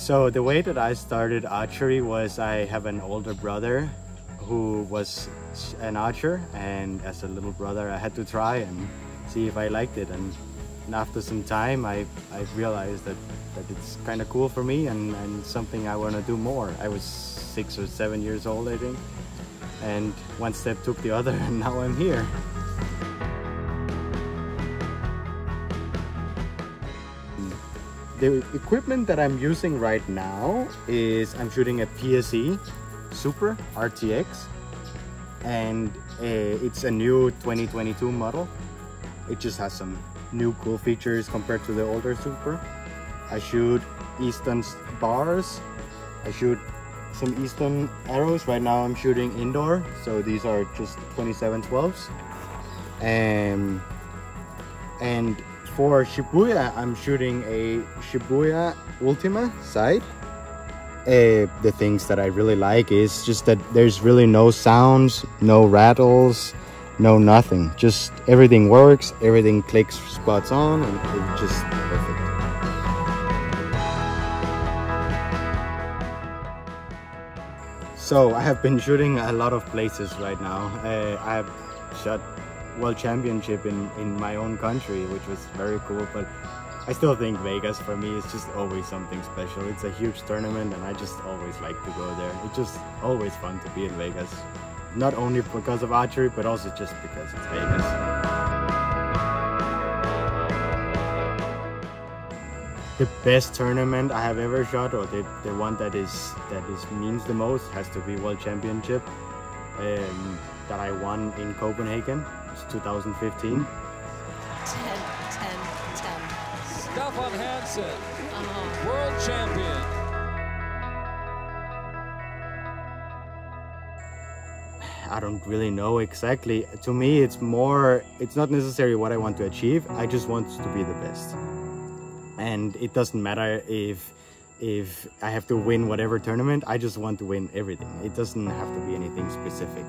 So the way that I started archery was I have an older brother who was an archer, and as a little brother I had to try and see if I liked it, and after some time I realized that it's kind of cool for me and something I want to do more. I was 6 or 7 years old, I think, and one step took the other, and now I'm here. The equipment that I'm using right now is I'm shooting a PSE Super RTX, and it's a new 2022 model. It just has some new cool features compared to the older Super. I shoot Easton's bars, I shoot some Easton arrows. Right now I'm shooting indoor, so these are just 2712s. And for Shibuya, I'm shooting a Shibuya Ultima sight. The things that I really like is just that there's really no sounds, no rattles, no nothing. Just everything works, everything clicks spots on, and it's just perfect. So I have been shooting a lot of places right now. I've shot World Championship in my own country, which was very cool, but I still think Vegas for me is just always something special. It's a huge tournament and I just always like to go there. It's just always fun to be in Vegas, not only because of archery but also just because it's Vegas. The best tournament I have ever shot, or the one that means the most, has to be World Championship that I won in Copenhagen. It's 2015. 10, 10, 10. Staffan Hansen, world champion. I don't really know exactly. To me, it's not necessarily what I want to achieve. I just want to be the best. And it doesn't matter if I have to win whatever tournament. I just want to win everything. It doesn't have to be anything specific.